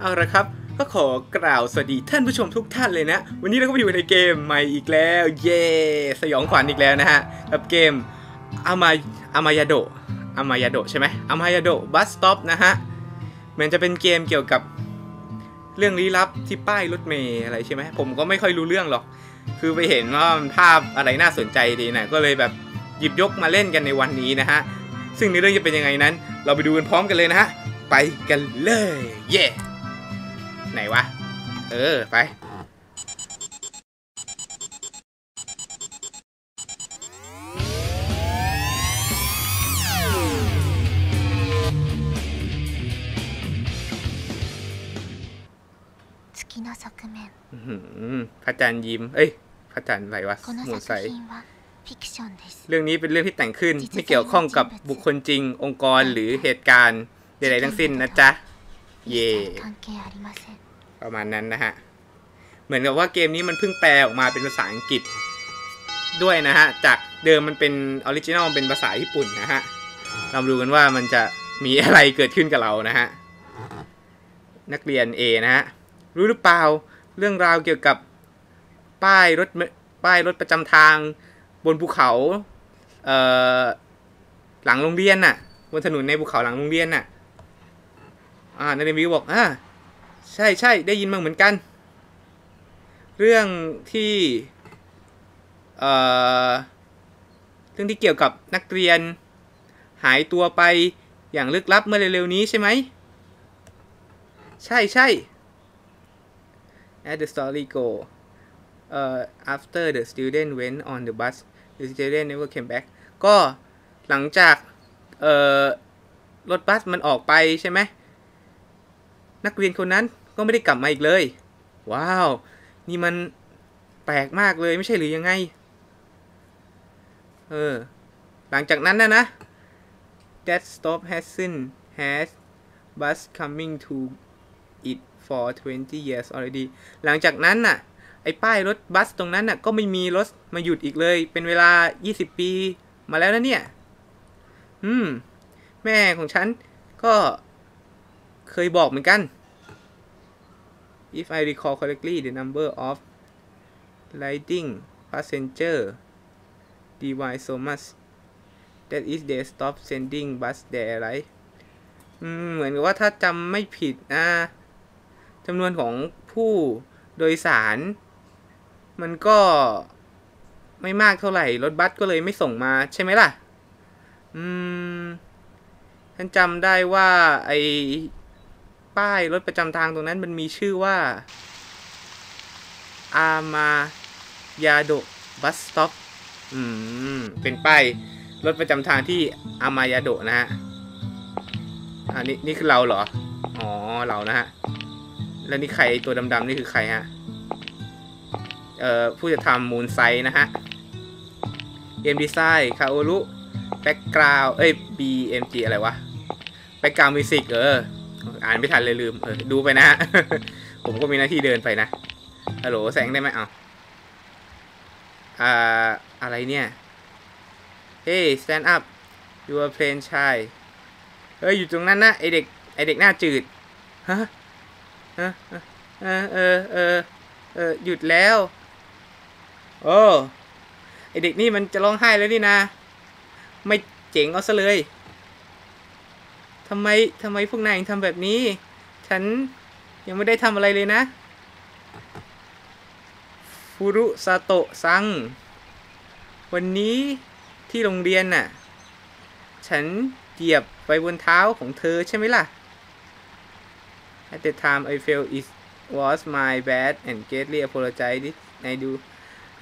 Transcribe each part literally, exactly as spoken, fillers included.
เอาละครับก็ขอกล่าวสวัสดีท่านผู้ชมทุกท่านเลยนะวันนี้เราก็อยู่ในเกมใหม่อีกแล้วเย่สยองขวัญอีกแล้วนะฮะกับเกมอามายอามายาโดะอามายาโดะใช่ไหมอามายาโดะบัสสต็อปนะฮะเหมือนจะเป็นเกมเกี่ยวกับเรื่องลี้ลับที่ป้ายรถเมล์อะไรใช่ไหมผมก็ไม่ค่อยรู้เรื่องหรอกคือไปเห็นว่าภาพอะไรน่าสนใจดีนะก็เลยแบบหยิบยกมาเล่นกันในวันนี้นะฮะซึ่งในเรื่องจะเป็นยังไงนั้นเราไปดูกันพร้อมกันเลยนะฮะไปกันเลยเย่ไหนวะเออไปพระจันทร์ยิ้มเอ้ยพระจันทร์อะไรวะหมูใสเรื่องนี้เป็นเรื่องที่แต่งขึ้นไม่เกี่ยวข้องกับบุคคลจริงองค์กรหรือเหตุการณ์ใดๆทั้งสิ้นนะจ๊ะเย่ประมาณนั้นนะฮะเหมือนกับว่าเกมนี้มันเพิ่งแปลออกมาเป็นภาษาอังกฤษด้วยนะฮะจากเดิมมันเป็นออริจินัลเป็นภาษาญี่ปุ่นนะฮะเราดูกันว่ามันจะมีอะไรเกิดขึ้นกับเรานะฮะนักเรียน เอ นะฮะรู้หรือเปล่าเรื่องราวเกี่ยวกับป้ายรถป้ายรถประจำทางบนภูเขาเอ่อหลังโรงเรียนน่ะบนถนนในภูเขาหลังโรงเรียนน่ะอ่านักเรียนวิวบอกอ่าใช่ใช่ได้ยินมาเหมือนกันเรื่องที่เอ่อเรื่องที่เกี่ยวกับนักเรียนหายตัวไปอย่างลึกลับเมื่อเร็วๆนี้ใช่ไหมใช่ใช่ As the story go uh, after the student went on the bus the student never came back ก็หลังจากเอ่อรถบัสมันออกไปใช่ไหมนักเรียนคนนั้นก็ไม่ได้กลับมาอีกเลยว้าวนี่มันแปลกมากเลยไม่ใช่หรือยังไงเออหลังจากนั้นนะนะ that stop hasn't has bus coming to it for twenty years already หลังจากนั้นน่ะไอ้ป้ายรถบัสตรงนั้นน่ะก็ไม่มีรถมาหยุดอีกเลยเป็นเวลายี่สิบปีมาแล้วนะเนี่ยอืมแม่ของฉันก็เคยบอกเหมือนกัน if I recall correctly the number of lighting passenger divide so much that is they stop sending bus there right อืมเหมือนกับว่าถ้าจำไม่ผิดนะจำนวนของผู้โดยสารมันก็ไม่มากเท่าไหร่รถบัสก็เลยไม่ส่งมาใช่ไหมล่ะอืมฉันจำได้ว่าไอ้ป้ายรถประจำทางตรงนั้นมันมีชื่อว่าอามายาโดะบัสสต็อปอืมเป็นป้ายรถประจำทางที่อามายาโดะนะฮะอันนี้นี่คือเราเหรออ๋อเรานะฮะแล้วนี่ใครตัวดำๆนี่คือใครฮะเอ่อผู้จะทำมูลไซต์นะฮะเอ็มดีไซน์คาโอรุแบ็กกราวเอ้ย บี เอ็ม จี อะไรวะแบ็กกราวมิวสิกเอออ่านไม่ทันเลยลืมเออดูไปนะ ผมก็มีหน้าที่เดินไปนะฮัลโหลแสงได้ไหมเอาอ่าอะไรเนี่ยเฮ้ย stand up your plane ชายเฮ้ยอยู่ตรงนั้นนะไอเด็กไอเด็กหน้าจืดฮะเออเออเออเออเออหยุดแล้วโอ้ไอเด็กนี่มันจะร้องไห้แล้วนี่นะไม่เจ๋งเอาซะเลยทำไมทำไมพวกนายถึงทำแบบนี้ฉันยังไม่ได้ทำอะไรเลยนะฟูรุซาโตะซังวันนี้ที่โรงเรียนน่ะฉันเหยียบไปบนเท้าของเธอใช่ไหมล่ะAt the time I felt it was my bad and greatly apologized. I do.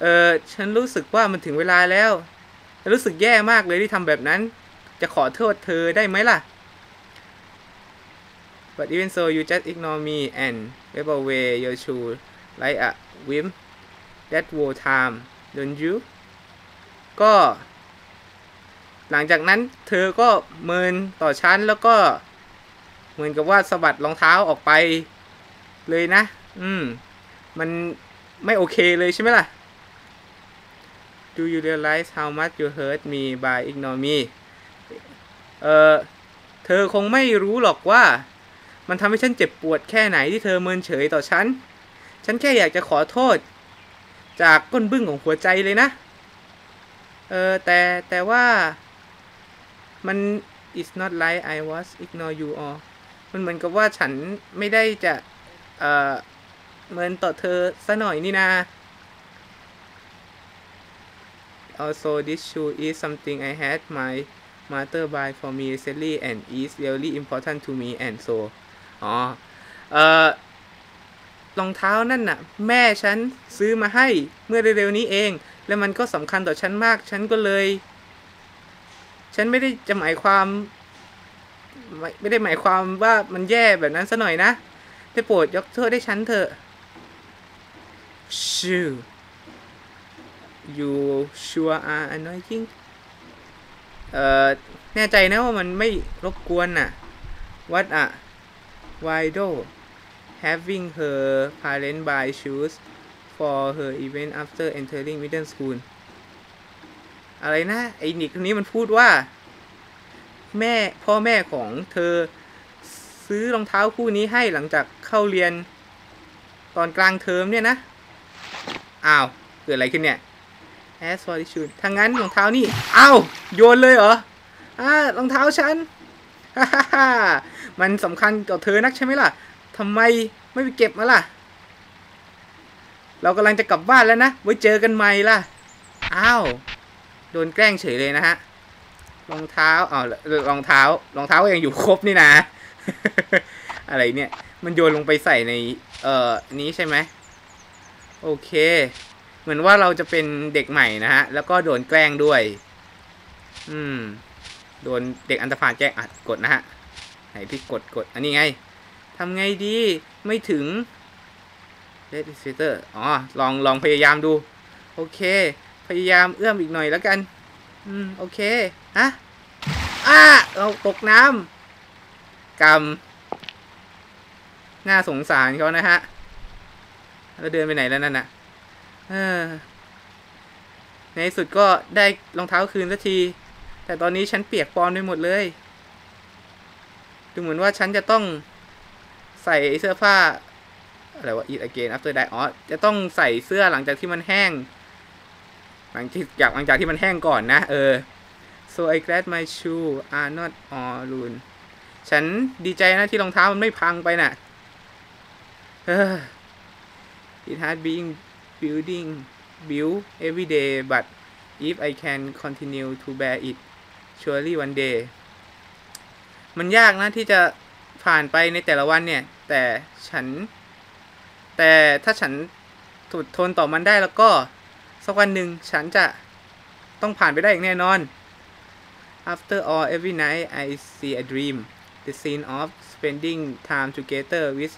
เออฉันรู้สึกว่ามันถึงเวลาแล้วรู้สึกแย่มากเลยที่ทำแบบนั้นจะขอโทษเธอได้ไหมล่ะ But even so, you just ignore me and wave away your shoe like a wimp. That whole time, don't you? ก็หลังจากนั้นเธอก็เมินต่อฉันแล้วก็เหมือนกับว่าสะบัดรองเท้าออกไปเลยนะอืมมันไม่โอเคเลยใช่ไหมล่ะ Do you realize how much you hurt me by ignoring me เออเธอคงไม่รู้หรอกว่า มันทำให้ฉันเจ็บปวดแค่ไหนที่เธอเมินเฉยต่อฉันฉันแค่อยากจะขอโทษจากก้นบึ้งของหัวใจเลยนะเออแต่แต่ว่ามัน it's not like I was ignore you all มันเหมือนกับว่าฉันไม่ได้จะเออเมินต่อเธอซะหน่อยนี่นะ also this shoe is something I had my mother buy for me recently and is really important to me and so อ๋อเออรองเท้านั่นน่ะแม่ฉันซื้อมาให้เมื่อเร็วๆนี้เองและมันก็สำคัญต่อฉันมากฉันก็เลยฉันไม่ได้จะหมายความไม่ไม่ได้หมายความว่ามันแย่แบบนั้นซะหน่อยนะได้โปรดยกโทษให้ฉันเถอะ Shoo You sure are annoying เอ่อแน่ใจนะว่ามันไม่รบกวนน่ะ What a wido having her parent buy shoes for her event after entering middle school อะไรนะไอ้นิกคนนี้มันพูดว่าแม่พ่อแม่ของเธอซื้อรองเท้าคู่นี้ให้หลังจากเข้าเรียนตอนกลางเทอมเนี่ยนะอ้าวเกิดอะไรขึ้นเนี่ย as for the shoes ทางนั้นรองเท้านี่อ้าวโยนเลยเหรออ่ารองเท้าฉันฮ่าฮ่าฮ่ามันสำคัญกับเธอนักใช่ไหมล่ะทำไมไม่ไปเก็บมาล่ะเรากำลังจะกลับบ้านแล้วนะไว้เจอกันใหม่ล่ะอ้าวโดนแกล้งเฉยเลยนะฮะรองเท้าอ๋อรองเท้ารองเท้าก็ยังอยู่ครบนี่นะ อะไรเนี่ยมันโยนลงไปใส่ในเอ่อนี้ใช่ไหมโอเคเหมือนว่าเราจะเป็นเด็กใหม่นะฮะแล้วก็โดนแกล้งด้วยอืมโดนเด็กอันธพาลแกล้งอัดกดนะฮะไหนพี่กดกดอันนี้ไงทำไงดีไม่ถึงเลดดิสเฟเตอร์อ๋อลองลองพยายามดูโอเคพยายามเอื้อมอีกหน่อยแล้วกันอืมโอเคฮะอ้าเราตกน้ำกำน่าสงสารเขานะฮะเราเดินไปไหนแล้วนั่นน่ะเออในสุดก็ได้รองเท้าคืนสักทีแต่ตอนนี้ฉันเปียกปอนไปหมดเลยดูเหมือนว่าฉันจะต้องใส่เสื้อผ้าอะไรวะ eat again after that อ๋อจะต้องใส่เสื้อหลังจากที่มันแห้งหลังที่จากหลังจากที่มันแห้งก่อนนะเออ so I glad my shoe are not all ruined ฉันดีใจนะที่รองเท้ามันไม่พังไปน่ะ it has been building build every day but if I can continue to bear it surely one day มันยากนะที่จะผ่านไปในแต่ละวันเนี่ยแต่ฉันแต่ถ้าฉันอดทนต่อมันได้แล้วก็สักวันหนึ่งฉันจะต้องผ่านไปได้อย่างแน่นอน After all every night I see a dream the scene of spending time together with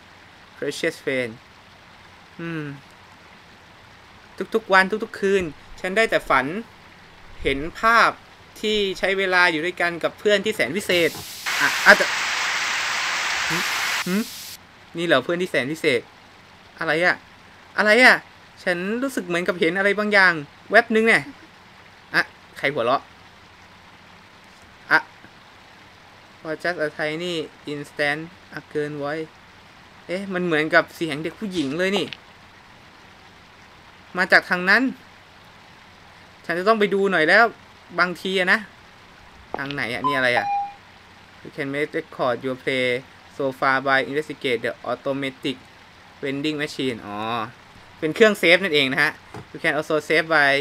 precious friend อืมทุกๆวันทุกๆคืนฉันได้แต่ฝันเห็นภาพที่ใช้เวลาอยู่ด้วยกันกับเพื่อนที่แสนพิเศษอ่ะอาจจะนี่เหรอเพื่อนที่แสนพิเศษอะไรอะอะไรอะฉันรู้สึกเหมือนกับเห็นอะไรบางอย่างแวบนึงเนี่ยอะใครหัวเราะอะพอ just a tiny instant อะเกินไว้เอ๊ะมันเหมือนกับเสียงเด็กผู้หญิงเลยนี่มาจากทางนั้นฉันจะต้องไปดูหน่อยแล้วบางทีอะนะทางไหนอะนี่อะไรอะ you can make record your play so far by investigate the automatic vending machine อ๋อเป็นเครื่องเซฟนั่นเองนะฮะ you can also save by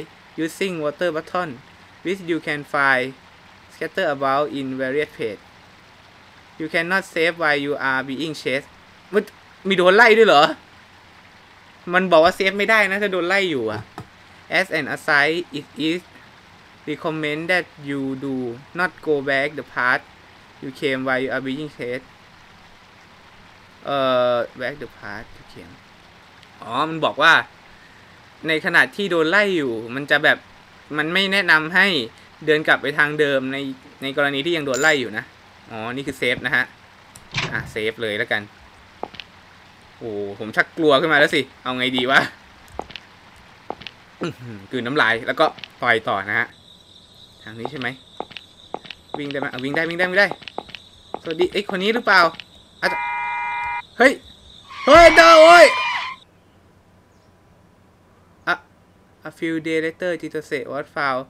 using water button which you can find scatter about in various page you cannot save while you are being chased มันมีโดนไล่ด้วยเหรอมันบอกว่าเซฟไม่ได้นะถ้าโดนไล่อยู่อะ as an aside it is recommended that you do not go back the path you came while you are being chasedเอ่อ back the path เขียนอ๋อมันบอกว่าในขณะที่โดนไล่อยู่มันจะแบบมันไม่แนะนำให้เดินกลับไปทางเดิมในในกรณีที่ยังโดนไล่อยู่นะอ๋อนี่คือเซฟนะฮะอ่ะเซฟเลยแล้วกันโอ้ผมชักกลัวขึ้นมาแล้วสิเอาไงดีวะ กลืนน้ำลายแล้วก็ต่อยต่อนะฮะทางนี้ใช่ไหมวิ่งได้ไหมวิ่งได้วิ่งได้วิ่งได้สวัสดีไอ้คนนี้หรือเปล่า เฮ้ยเฮ้ยเจ้าโอ้ยอะ a few days later จิโตเซะ was found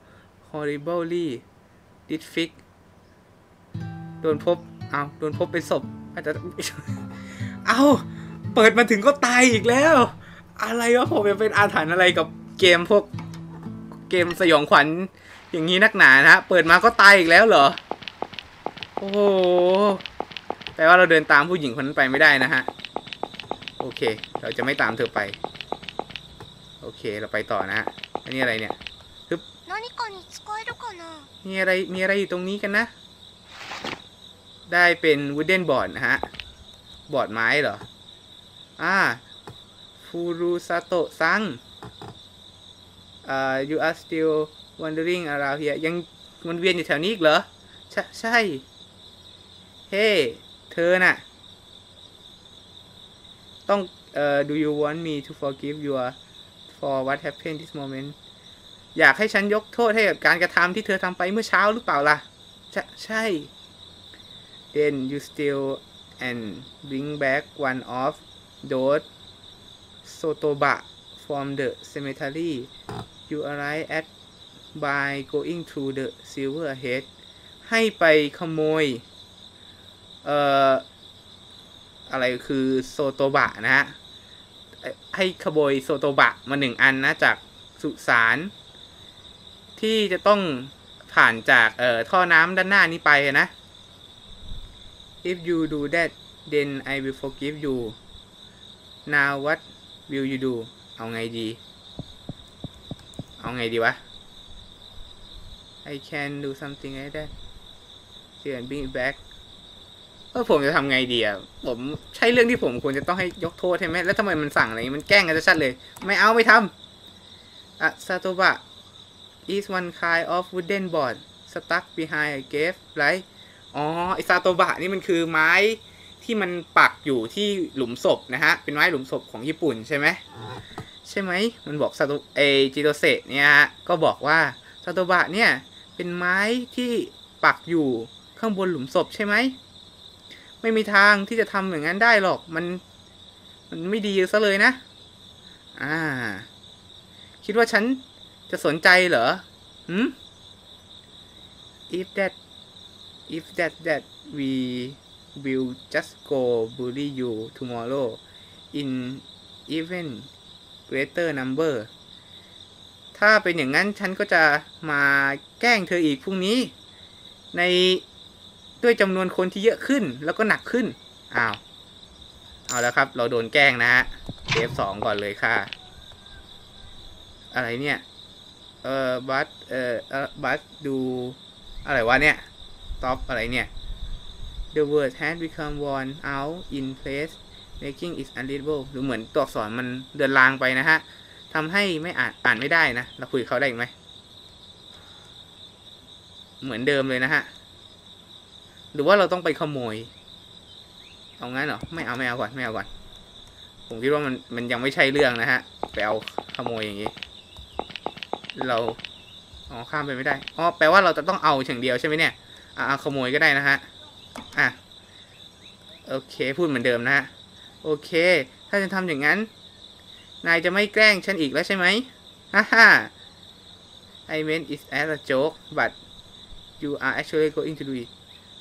horribly disfigured โดนพบเอาโดนพบเป็นศพอาจจะเอาเปิดมาถึงก็ตายอีกแล้วอะไรวะผมจะเป็นอาถรรพ์อะไรกับเกมพวกเกมสยองขวัญอย่างนี้นักหนานะฮะเปิดมาก็ตายอีกแล้วเหรอโอ้โหแปลว่าเราเดินตามผู้หญิงคนนั้นไปไม่ได้นะฮะโอเคเราจะไม่ตามเธอไปโอเคเราไปต่อนะฮะอันนี้อะไรเนี่ยทึบมีอะไรมีอะไรอยู่ตรงนี้กันนะได้เป็น wooden board นะฮะบอร์ดไม้เหรออ่า Furusato ซัง uh, you are still wandering around here ยังวนเวียนอยู่แถวนี้อีกเหรอใช่ใช่เฮ้ hey, เธอน่ะต้องเอ่อ do you want me to forgive you for what happened this moment อยากให้ฉันยกโทษให้กับการกระทำที่เธอทำไปเมื่อเช้าหรือเปล่าล่ะใช่ใช่ then you still and bring back one of those sotoba from the cemetery you arrive at by going through the silver head ให้ไปขโมยเอ่ออะไรคือโซโตบะนะฮะให้ขโมยโซโตบะมาหนึ่งอันนะจากสุสานที่จะต้องผ่านจากเอ่อท่อน้ำด้านหน้านี้ไปนะ if you do that then I will forgive you now what will you do เอาไงดีเอาไงดีวะ I can do something like that then bring backเออผมจะทำไงดีอ่ะผมใช่เรื่องที่ผมควรจะต้องให้ยกโทษใช่ไหมแล้วทำไมมันสั่งอะไรมันแกล้งกันชัดเลยไม่เอาไม่ทำอะซาโตบะ is one kind of wooden board stuck behind a grave right อ๋อไอซาโตบะนี่มันคือไม้ที่มันปักอยู่ที่หลุมศพนะฮะเป็นไม้หลุมศพของญี่ปุ่นใช่ไหมใช่ไหมมันบอกซาโตเอจิโตเซะเนี่ยก็บอกว่าซาโตบะเนี่ยเป็นไม้ที่ปักอยู่ข้างบนหลุมศพใช่ไหมไม่มีทางที่จะทำอย่างนั้นได้หรอกมันมันไม่ดีซะเลยนะอ่าคิดว่าฉันจะสนใจเหรอหื if that if that that we will just go bully you tomorrow in even greater number ถ้าเป็นอย่างนั้นฉันก็จะมาแกล้งเธออีกพรุ่งนี้ในด้วยจำนวนคนที่เยอะขึ้นแล้วก็หนักขึ้นอ้าวเอาแล้วครับเราโดนแกล้งนะฮะเซฟสองก่อนเลยค่ะอะไรเนี่ยเออบัสเออบัสดูอะไรวะเนี่ยท็อปอะไรเนี่ย the word has become worn out in place making it unreadable ดูเหมือนตัวอักษรมันเดือนลางไปนะฮะทำให้ไม่อ่านอ่านไม่ได้นะเราคุยเขาได้ไหมเหมือนเดิมเลยนะฮะหรือว่าเราต้องไปขโมยเอางั้นเหรอไม่เอาไม่เอาก่อนไม่เอาก่อนผมคิดว่ามันมันยังไม่ใช่เรื่องนะฮะไปเอาขโมยอย่างนี้เราอ๋อข้ามไปไม่ได้อ๋อแปลว่าเราจะต้องเอาอย่างเดียวใช่ไหมเนี่ยอ่าขโมยก็ได้นะฮะอ่ะโอเคพูดเหมือนเดิมนะฮะโอเคถ้าจะทำอย่างนั้นนายจะไม่แกล้งฉันอีกแล้วใช่ไหมฮ่าฮ่า I meant it's as a joke but you are actually going to do it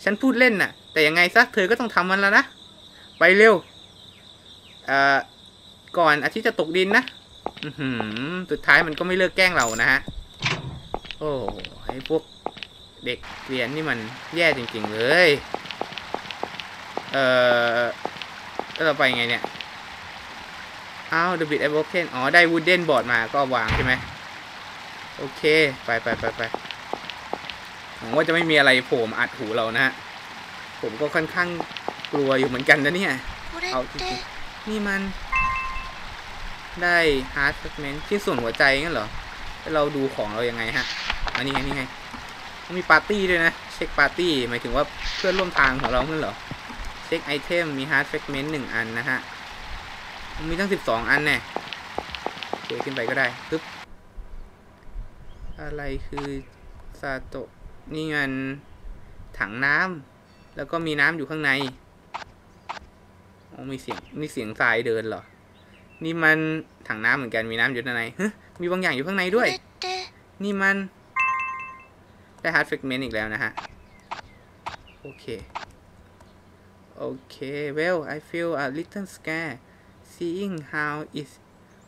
ฉันพูดเล่นน่ะแต่ยังไงซะเธอก็ต้องทำมันแล้วนะไปเร็วอ่าก่อนอาทิตย์จะตกดินนะสุดท้ายมันก็ไม่เลิกแกล้งเรานะฮะโอ้ไอ้พวกเด็กเรียนนี่มันแย่จริงๆเลยเออแล้วเราไปไงเนี่ยอ้าว the bit I broken อ๋อได้ wooden board มาก็วางใช่ไหมโอเคไปไปไปไปว่าจะไม่มีอะไรโผล่มาอัดหูเรานะฮะผมก็ค่อนข้างกลัวอยู่เหมือนกันนะเนี่ยเอาจริงๆนี่มันได้ฮาร์ดแฟกเมนที่ส่วนหัวใจงั้นเหรอเราดูของเรายังไงฮะอันนี้ไงนี่ไงมีปาร์ตี้ด้วยนะเช็คปาร์ตี้หมายถึงว่าเพื่อนร่วมทางของเรางั้นเหรอเช็คไอเทมมีฮาร์ดแฟกเมนหนึ่งอันนะฮะมีตั้งสิบสองอันแน่เดี๋ยวขึ้นไปก็ได้ปึ๊บอะไรคือซาโตะนี่มันถังน้ำแล้วก็มีน้ำอยู่ข้างใน มีเสียงนี่เสียงทรายเดินเหรอนี่มันถังน้ำเหมือนกันมีน้ำอยู่ข้างในมีบางอย่างอยู่ข้างในด้วยนี่มันได้ฮาร์ดเฟกเมนต์อีกแล้วนะฮะโอเคโอเค well I feel a little scared seeing how it's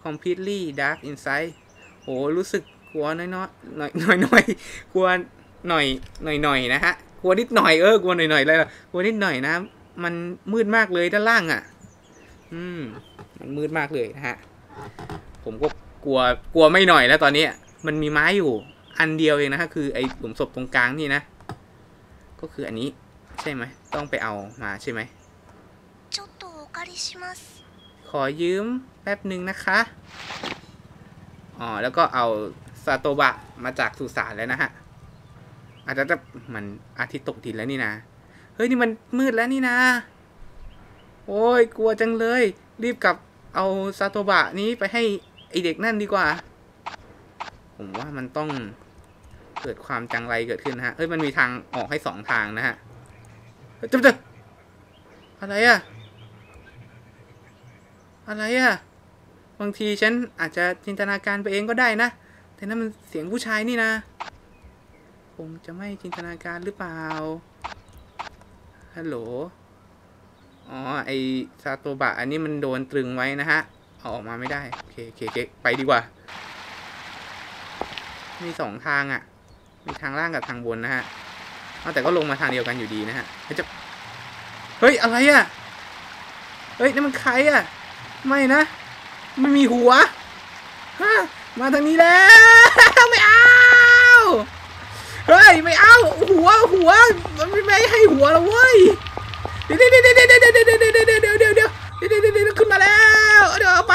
completely dark inside โหรู้สึกกลัวน้อยน้อยหน่อยหน่อยกลัวหน่อยหน่อยหน่อยนะฮะกลัวนิดหน่อยเออกลัวหน่อยหน่อยอะไรล่ะกลัวนิดหน่อยนะมันมืดมากเลยด้านล่างอ่ะอืมมันมืดมากเลยนะฮะผมก็กลัวกลัวไม่หน่อยแล้วตอนนี้มันมีไม้อยู่อันเดียวเองนะฮะคือไอหลุมศพตรงกลางนี่นะก็คืออันนี้ใช่ไหมต้องไปเอามาใช่ไหมขอยืมแป๊บหนึ่งนะคะอ๋อแล้วก็เอาซาโตบะมาจากสุสานแล้วนะฮะอาจจะมันอาทิตย์ตกดินแล้วนี่นะเฮ้ยนี่มันมืดแล้วนี่นะโอ้ยกลัวจังเลยรีบกลับเอาซาโตบะนี้ไปให้ไอเด็กนั่นดีกว่าผมว่ามันต้องเกิดความจังไรเกิดขึ้นฮะเฮ้ยมันมีทางออกให้สองทางนะฮะจับจับอะไรอะอะไรอะบางทีฉันอาจจะจินตนาการไปเองก็ได้นะแต่นั่นมันเสียงผู้ชายนี่นะผมจะไม่จินตนาการหรือเปล่าฮัลโหลอ๋อไอซาโตบะอันนี้มันโดนตรึงไว้นะฮะเอาออกมาไม่ได้โอเคโอเคโอเคไปดีกว่ามีสองทางอ่ะมีทางล่างกับทางบนนะฮะแต่ก็ลงมาทางเดียวกันอยู่ดีนะฮะจะเฮ้ยอะไรอ่ะเฮ้ยนั่นมันใครอ่ะไม่นะไม่มีหัวฮะมาทางนี้แล้วไม่เอาเฮ้ยไม่เอาหัวหัวไม่ไม่ให้หัวแล้วเว้ยเดี๋ยวเดี๋ยวเดี๋ยวเดี๋ยวเดี๋ยวเดี๋ยวเดี๋ยวเดี๋ยวเดี๋ยวเดี๋ยวเดี๋ยวเดี๋ยวขึ้นมาแล้วเดี๋ยวเอาไป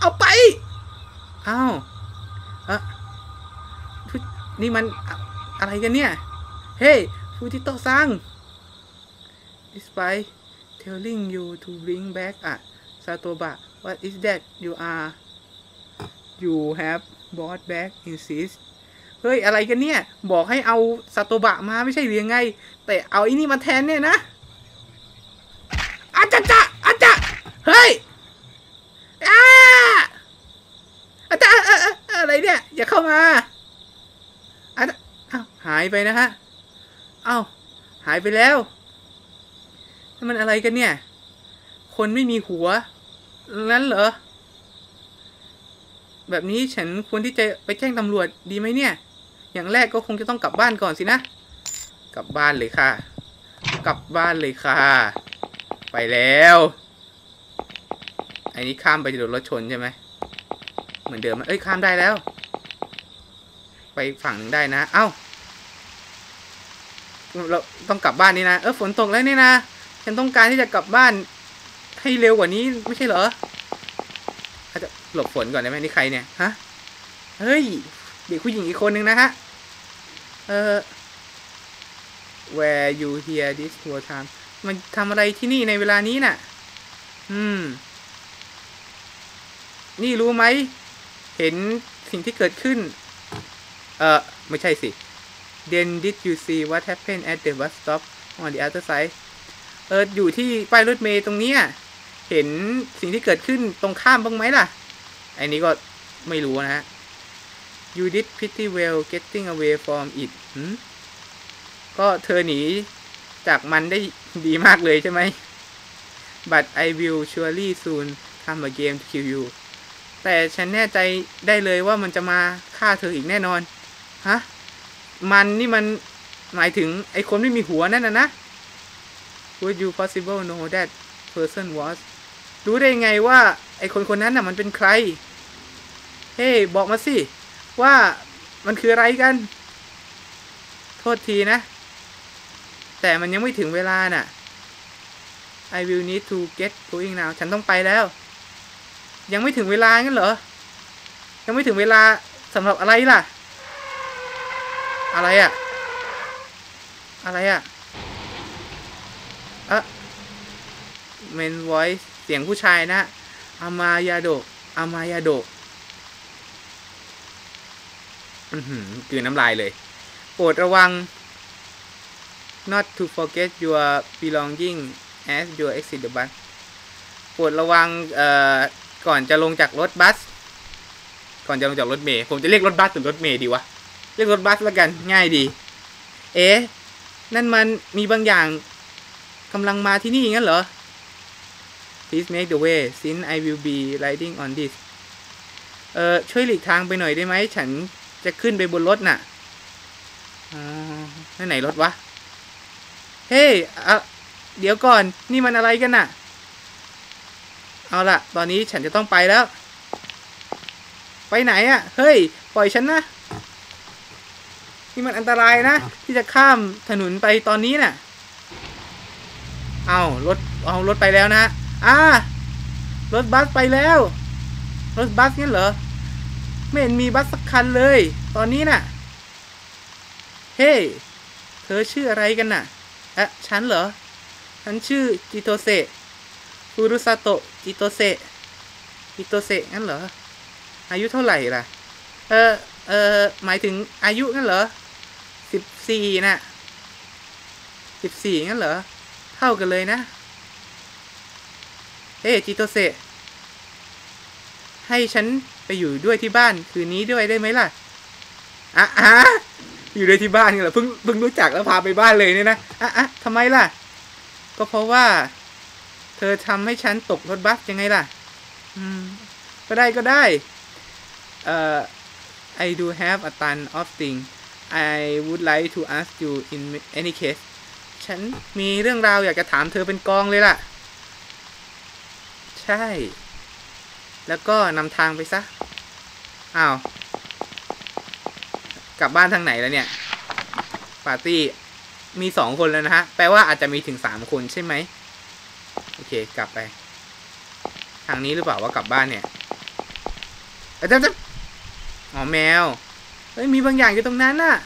เอาไปอ้าวอ่ะนี่มันอะไรกันเนี่ยเฮ้ยฟูจิโตะซัง despite telling you to bring back อะซาโตบะ what is that you are you have brought back insist เฮ้ยอะไรกันเนี่ยบอกให้เอาซาโตบะมาไม่ใช่หรือยังไงแต่เอาไอ้นี่มาแทนเนี่ยนะอาจจะอาจจะเฮ้ยอาอาจารย์อะไรเนี่ยอย่าเข้ามาอาจจะหายไปนะฮะเอ้าหายไปแล้วมันอะไรกันเนี่ยคนไม่มีหัวนั้นเหรอแบบนี้ฉันควรที่จะไปแจ้งตำรวจดีไหมเนี่ยอย่างแรกก็คงจะต้องกลับบ้านก่อนสินะกลับบ้านเลยค่ะกลับบ้านเลยค่ะไปแล้วอันนี้ข้ามไปจะโดนรถชนใช่ไหมเหมือนเดิมเอ้ยข้ามได้แล้วไปฝั่งหนึ่งได้นะเอ้าเราต้องกลับบ้านนี่นะเออฝนตกแล้วนี่นะฉันต้องการที่จะกลับบ้านให้เร็วกว่านี้ไม่ใช่เหรออาจจะหลบฝนก่อนได้ไหมนี่ใครเนี่ยฮะเฮ้ยเด็กผู้หญิงอีกคนนึงนะฮะเออ where you here this whole time มันทำอะไรที่นี่ในเวลานี้น่ะอืมนี่รู้ไหมเห็นสิ่งที่เกิดขึ้นเออไม่ใช่สิThen did you see what happened at the bus stop on the other side เอออยู่ที่ป้ายรถเมย์ตรงนี้เห็นสิ่งที่เกิดขึ้นตรงข้ามบ้างไหมล่ะอันนี้ก็ไม่รู้นะฮะ You did pretty well getting away from it ก็เธอหนีจากมันได้ดีมากเลยใช่ไหม But I will surely soon come again to kill you แต่ฉันแน่ใจได้เลยว่ามันจะมาฆ่าเธออีกแน่นอนฮะมันนี่มันหมายถึงไอ้คนไม่มีหัวนั่นนะนะ Would you possible know that person was รู้ได้ไงว่าไอ้คนคนนั้นน่ะมันเป็นใครเฮ้ hey, บอกมาสิว่ามันคืออะไรกันโทษทีนะแต่มันยังไม่ถึงเวลาน่ะ I will need to get going now ฉันต้องไปแล้วยังไม่ถึงเวลางั้นเหรอยังไม่ถึงเวลาสำหรับอะไรล่ะอะไรอะอะไรอะอะเมนไวส์เสียงผู้ชายนะอามายาโดะอามายาโดะอือหือคือน้ำลายเลยโปรดระวัง not to forget your belonging as you exit the bus โปรดระวังก่อนจะลงจากรถบัสก่อนจะลงจากรถเมล์ผมจะเรียกรถบัสหรือรถเมล์ดีวะเรียกรถบัสละกันง่ายดีเอ๊ะนั่นมันมีบางอย่างกำลังมาที่นี่งั้นเหรอ Please make the way since I will be riding on this เอ่อช่วยหลีกทางไปหน่อยได้ไหมฉันจะขึ้นไปบนรถน่ะอ่านั่นไหนรถวะเฮ้ hey, เอ่อเดี๋ยวก่อนนี่มันอะไรกันน่ะเอาล่ะตอนนี้ฉันจะต้องไปแล้วไปไหนอ่ะเฮ้ยปล่อยฉันนะนี่มันอันตรายนะที่จะข้ามถนนไปตอนนี้น่ะเอารถเอารถไปแล้วนะอ่ารถบัสไปแล้วรถบัสนี่เหรอไม่เห็นมีบัสสักคันเลยตอนนี้น่ะเฮ้ hey, เธอชื่ออะไรกันน่ะอ่ะฉันเหรอฉันชื่อจิโตเซะ Furusato จิโตเซะ จิโตเซะงั้นเหรออายุเท่าไหร่ล่ะเออเออหมายถึงอายุงั้นเหรอสิบสี่น่ะสิบสี่งั้นเหรอเท่ากันเลยนะเฮ้จิโตเซะให้ฉันไปอยู่ด้วยที่บ้านคืนนี้ด้วยได้ไหมล่ะอ่ะอ่ะอยู่ด้วยที่บ้านกันเหรอเพิ่งเพิ่งรู้จักแล้วพาไปบ้านเลยเนี่ยนะอ่ะอ่ะทำไมล่ะก็เพราะว่าเธอทำให้ฉันตกรถบัสยังไงล่ะอืมก็ได้ก็ได้เอ่อ I do have a ton of things I would like to ask you in any case ฉันมีเรื่องราวอยากจะถามเธอเป็นกองเลยล่ะใช่แล้วก็นำทางไปซะอ้าวกลับบ้านทางไหนแล้วเนี่ยปาร์ตี้มีสองคนแล้วนะฮะแปลว่าอาจจะมีถึงสามคนใช่ไหมโอเคกลับไปทางนี้หรือเปล่าว่ากลับบ้านเนี่ยเอ๊ะจ๊ะจ๊ะอ๋อแมวเฮ้ยมีบางอย่างอยู่ตรงนั้นน่ะ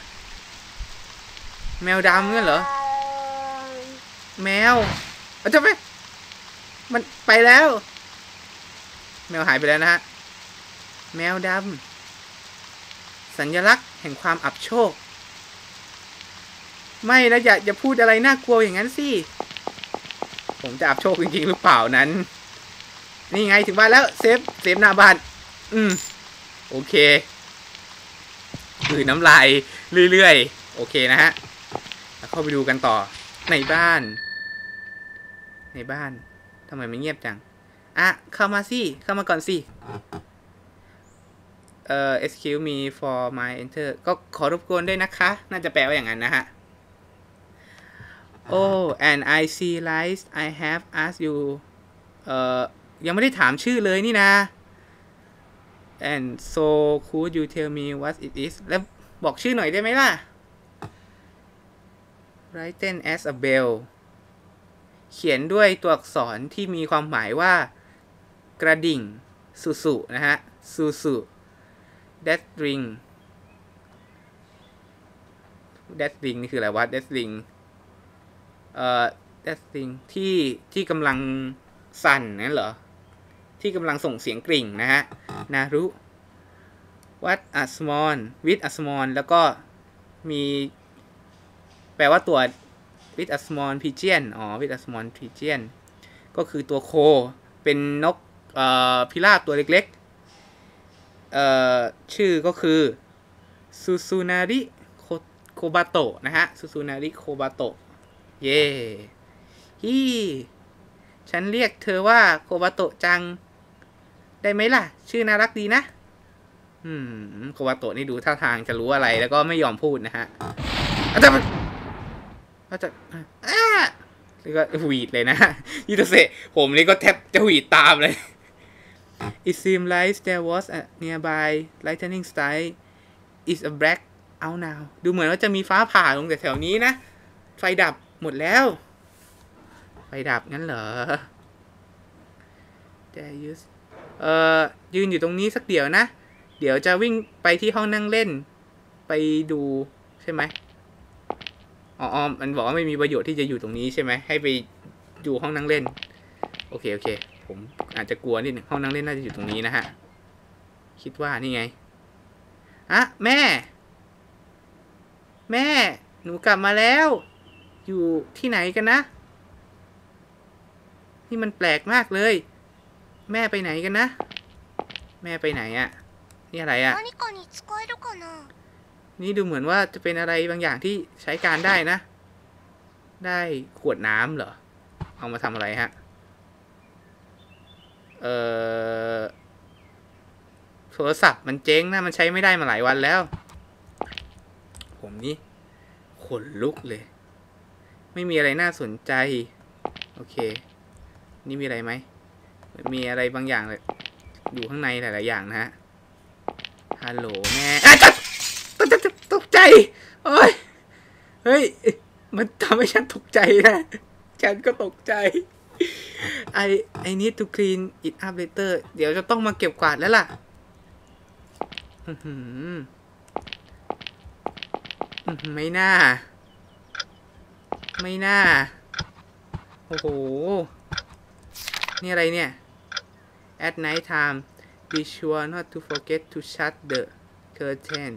แมวดำเนี่ยเหรอแมวเอ๊ะจ๊ะไปมันไปแล้วแมวหายไปแล้วนะฮะแมวดำสัญลักษณ์แห่งความอับโชคไม่นะอย่าอย่าพูดอะไรน่ากลัวอย่างนั้นสิผมจะอับโชคจริงๆหรือเปล่านั้นนี่ไงถึงบ้านแล้วเซฟเซฟหน้าบ้านอืมโอเคคือน้ำลายเรื่อยๆโอเคนะฮะแล้วเข้าไปดูกันต่อในบ้านในบ้านทำไมมันเงียบจังอ่ะเข้ามาสิเข้ามาก่อนสิเอ่อ excuse me for my enter ก็ขอรบกวนด้วยนะคะน่าจะแปลว่าอย่างนั้นนะฮะ oh and I see lights I have asked you เอ่อยังไม่ได้ถามชื่อเลยนี่นะ and so could you tell me what it is แล้วบอกชื่อหน่อยได้ไหมล่ะ written as a bell เขียนด้วยตัวอักษรที่มีความหมายว่ากระดิ่งสุสุนะฮะสุสุ that ring that ring นี่คืออะไรวะ that ring เอ่อ that ring ที่ที่กำลังสั่นนั่นเหรอที่กำลังส่งเสียงกริ่งนะฮะนารุ what a small with a small แล้วก็มีแปลว่าตัว with a small pigeon อ๋อ with a small pigeon ก็คือตัวโคเป็นนกเอ่อพิราบตัวเล็กๆเอ่อชื่อก็คือซูซูนาริโคบาโตะนะฮะซูซูนาริโคบาโตะเย่ฮีฉันเรียกเธอว่าโคบาโตะจังได้ไหมล่ะชื่อน่ารักดีนะอืมโคบาโตะนี่ดูท่าทางจะรู้อะไรแล้วก็ไม่ยอมพูดนะฮะอาจจะอาจจะอ้านี่ก็หวีดเลยนะยิโตเซะผมนี่ก็แทบจะหวีดตามเลย It seems like there was a nearby lightning strike is a black out now ดูเหมือนว่าจะมีฟ้าผ่าลงแต่แถวนี้นะไฟดับหมดแล้วไฟดับงั้นเหรอแต่ยืนเอ่อยืนอยู่ตรงนี้สักเดี๋ยวนะเดี๋ยวจะวิ่งไปที่ห้องนั่งเล่นไปดูใช่ไหมอ๋อมันบอกว่าไม่มีประโยชน์ที่จะอยู่ตรงนี้ใช่ไหมให้ไปอยู่ห้องนั่งเล่นโอเคโอเคผมอาจจะกลัวนิดหนึ่งห้องนั่งเล่นน่าจะอยู่ตรงนี้นะฮะคิดว่านี่ไงอ่ะแม่แม่หนูกลับมาแล้วอยู่ที่ไหนกันนะนี่มันแปลกมากเลย แม่ไปไหนกันนะแม่ไปไหนอ่ะนี่อะไรอ่ะนี่ดูเหมือนว่าจะเป็นอะไรบางอย่างที่ใช้การได้นะได้ขวดน้ำเหรอเอามาทำอะไรฮะเอ่อโทรศัพท์มันเจ๊งนะมันใช้ไม่ได้มาหลายวันแล้วผมนี่ขนลุกเลยไม่มีอะไรน่าสนใจโอเคนี่มีอะไรไหมมีอะไรบางอย่างเลยอยู่ข้างในหลายๆอย่างนะฮะฮัลโหลแม่อะจับตกใจโอ้ยเฮ้ยมันทำให้ฉันตกใจนะฉันก็ตกใจไอไอ need to clean it up later เดี๋ยวจะต้องมาเก็บกวาดแล้วล่ะไม่น่าไม่น่าโอ้โหนี่อะไรเนี่ย at night time be sure not to forget to shut the curtain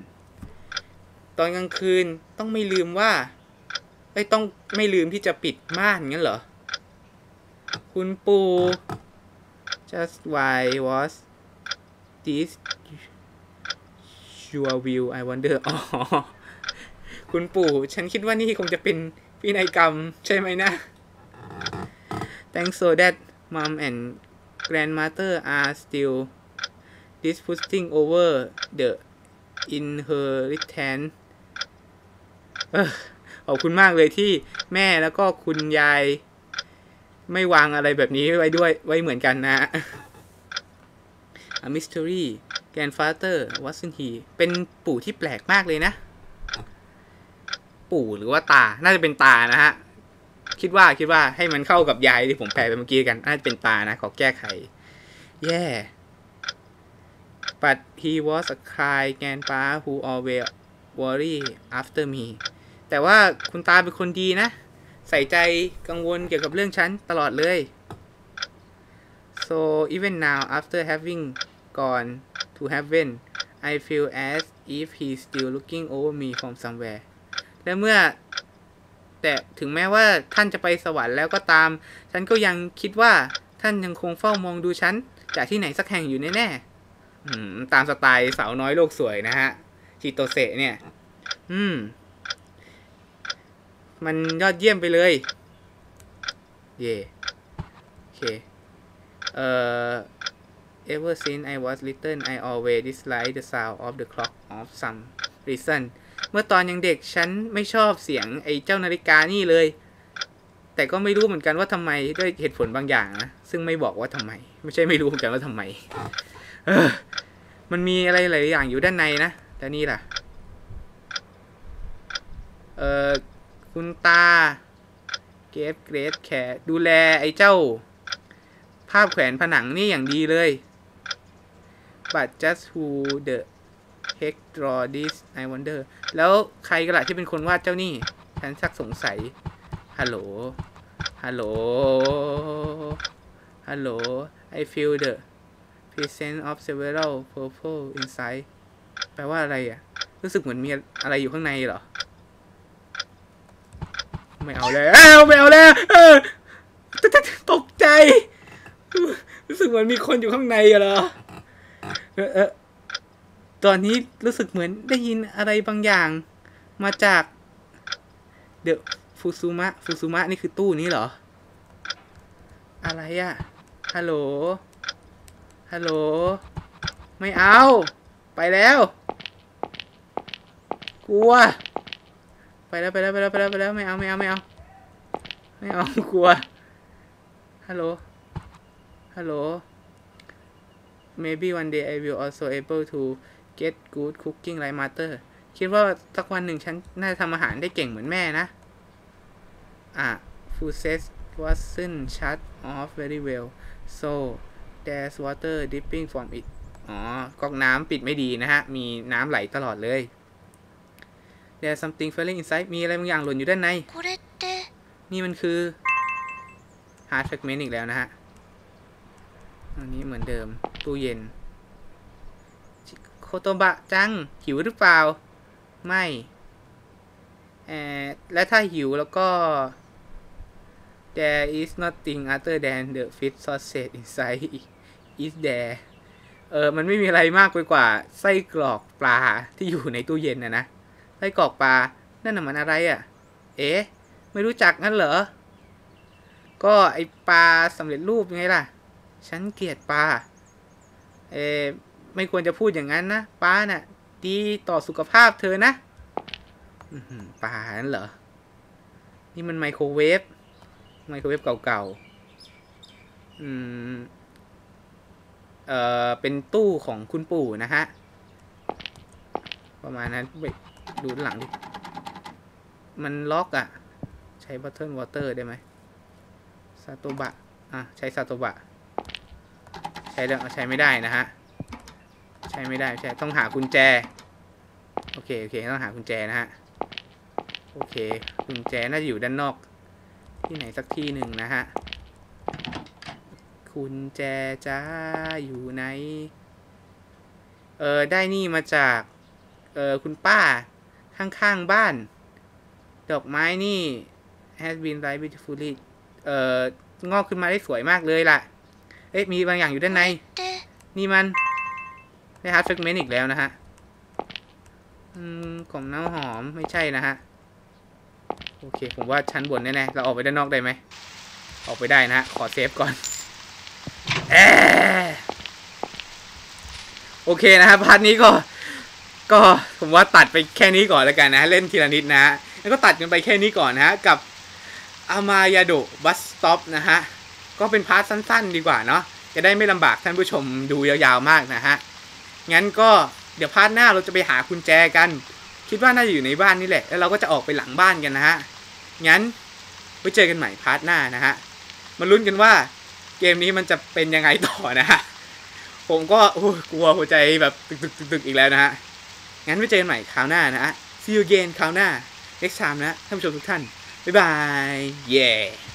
ตอนกลางคืนต้องไม่ลืมว่าไอ้ต้องไม่ลืมที่จะปิดม่านงั้นเหรอคุณปู just why was this your view I wonder อ๋อคุณปู่ฉันคิดว่านี่คงจะเป็นพินัยกรรมใช่ไหมนะ thanks so that mom and grandmother are still disputing over the inheritance ขอบคุณมากเลยที่แม่แล้วก็คุณยายไม่วางอะไรแบบนี้ไว้ด้วยไว้เหมือนกันนะ A mystery grandfather wasn't he เป็นปู่ที่แปลกมากเลยนะปู่หรือว่าตาน่าจะเป็นตานะฮะคิดว่าคิดว่าให้มันเข้ากับยายที่ผมแปลไปเมื่อกี้กันน่าจะเป็นตานะขอแก้ไขแย่ yeah. but he was a cry grandpa who always worry after me แต่ว่าคุณตาเป็นคนดีนะใส่ใจกังวลเกี่ยวกับเรื่องฉันตลอดเลย so even now after having gone to heaven I feel as if he's still looking over me from somewhere และเมื่อแต่ถึงแม้ว่าท่านจะไปสวรรค์แล้วก็ตามฉันก็ยังคิดว่าท่านยังคงเฝ้ามองดูฉันจากที่ไหนสักแห่งอยู่แน่ๆตามสไตล์สาวน้อยโลกสวยนะฮะจิโตเซะเนี่ยอืมมันยอดเยี่ยมไปเลยเย่โอเคเอ่อ ever since I was little I always dislike the sound of the clock of some reason เมื่อตอนยังเด็กฉันไม่ชอบเสียงไอ้เจ้านาฬิกานี่เลยแต่ก็ไม่รู้เหมือนกันว่าทำไมด้วยเหตุผลบางอย่างนะซึ่งไม่บอกว่าทำไมไม่ใช่ไม่รู้เหมือนกันว่าทำไมเออมันมีอะไรหลายอย่างอยู่ด้านในนะแต่นี่ล่ะเอ่อคุณตาเก็บเกรดแขกดูแลไอ้เจ้าภาพแขวนผนังนี่อย่างดีเลย but just who the heck draw this I wonder แล้วใครกันล่ะที่เป็นคนวาดเจ้านี่ฉันชักสงสัยฮัลโหลฮัลโหลฮัลโหล I feel the presence of several purple inside แปลว่าอะไรอ่ะรู้สึกเหมือนมีอะไรอยู่ข้างในเหรอไม่เอาแล้วไม่เอาแล้วตกใจรู้สึกเหมือนมีคนอยู่ข้างในเหรอตอนนี้รู้สึกเหมือนได้ยินอะไรบางอย่างมาจากเดอะฟูซูมะฟูซูมะนี่คือตู้นี้เหรออะไรอะฮัลโหลฮัลโหลไม่เอาไปแล้วกลัวไปแล้วไปแล้วไปแล้วไปแล้วไปแล้วไม่เอาไม่เอาไม่เอาไม่เอากลัวฮัลโหลฮัลโหล maybe one day I will also able to get good cooking like mother คิดว่าสักวันหนึ่งฉันน่าจะทำอาหารได้เก่งเหมือนแม่นะอ่ะ food set wasn't shut off very well so there's water dripping from it อ๋อก๊อกน้ำปิดไม่ดีนะฮะมีน้ำไหลตลอดเลย There's something falling inside มีอะไรบางอย่างหล่นอยู่ด้านในนี่มันคือ hard fragment อีกแล้วนะฮะอันนี้เหมือนเดิมตู้เย็นโคโตบะจังหิวหรือเปล่าไม่และถ้าหิวแล้วก็ There is nothing other than the fish sausage inside is there เออมันไม่มีอะไรมากกว่าไส้กรอกปลาที่อยู่ในตู้เย็นนะนะไส้กรอกปลานั่นน่ะมันอะไรอ่ะเอ๊ะไม่รู้จักงั้นเหรอก็ไอปลาสำเร็จรูปไงล่ะฉันเกลียดปลาเออไม่ควรจะพูดอย่างนั้นนะปลาน่ะดีต่อสุขภาพเธอนะปลานั่นเหรอนี่มันไมโครเวฟไมโครเวฟเก่าๆอืมเออเป็นตู้ของคุณปู่นะฮะประมาณนั้นไปดูหลังดิมันล็อกอ่ะใช้บัตเทิลวอเตอร์ได้ไหมซาโตบะอ่ะใช้ซาโตบะใช้แล้วใช้ไม่ได้นะฮะใช้ไม่ได้ใช่ต้องหากุญแจโอเคโอเคต้องหากุญแจนะฮะโอเคกุญแจน่าจะอยู่ด้านนอกที่ไหนสักที่หนึ่งนะฮะกุญแจจ้าอยู่ไหนเออได้นี่มาจากเออคุณป้าข้างๆบ้านดอกไม้นี่ has been ripe beautifully เอ่องอกขึ้นมาได้สวยมากเลยล่ะเอ๊ะมีบางอย่างอยู่ด้านในนี่มันได้ฮาร์ดเฟกเมนต์อีกแล้วนะฮะอืมกล่องน้ำหอมไม่ใช่นะฮะโอเคผมว่าชั้นบนแน่ๆเราออกไปด้านนอกได้ไหมออกไปได้นะฮะขอเซฟก่อนเออโอเคนะฮะพาร์ทนี้ก็ก็ผมว่าตัดไปแค่นี้ก่อนแล้วกันนะเล่นทีละนิดนะฮะแล้วก็ตัดกันไปแค่นี้ก่อนนะฮะกับอามายาโดะบัสต็อปนะฮะก็เป็นพาร์ทสั้นๆดีกว่าเนาะจะได้ไม่ลำบากท่านผู้ชมดูยาวๆมากนะฮะงั้นก็เดี๋ยวพาร์ทหน้าเราจะไปหากุญแจกันคิดว่าน่าจะอยู่ในบ้านนี่แหละแล้วเราก็จะออกไปหลังบ้านกันนะฮะงั้นไว้เจอกันใหม่พาร์ทหน้านะฮะมาลุ้นกันว่าเกมนี้มันจะเป็นยังไงต่อนะฮะผมก็โอ้กลัวหัวใจแบบตึกๆๆอีกแล้วนะฮะงั้นไว้เจอกันใหม่คราวหน้านะฮะ see you again คราวหน้า next time นะท่านผู้ชมทุกท่านบ๊ายบาย yeah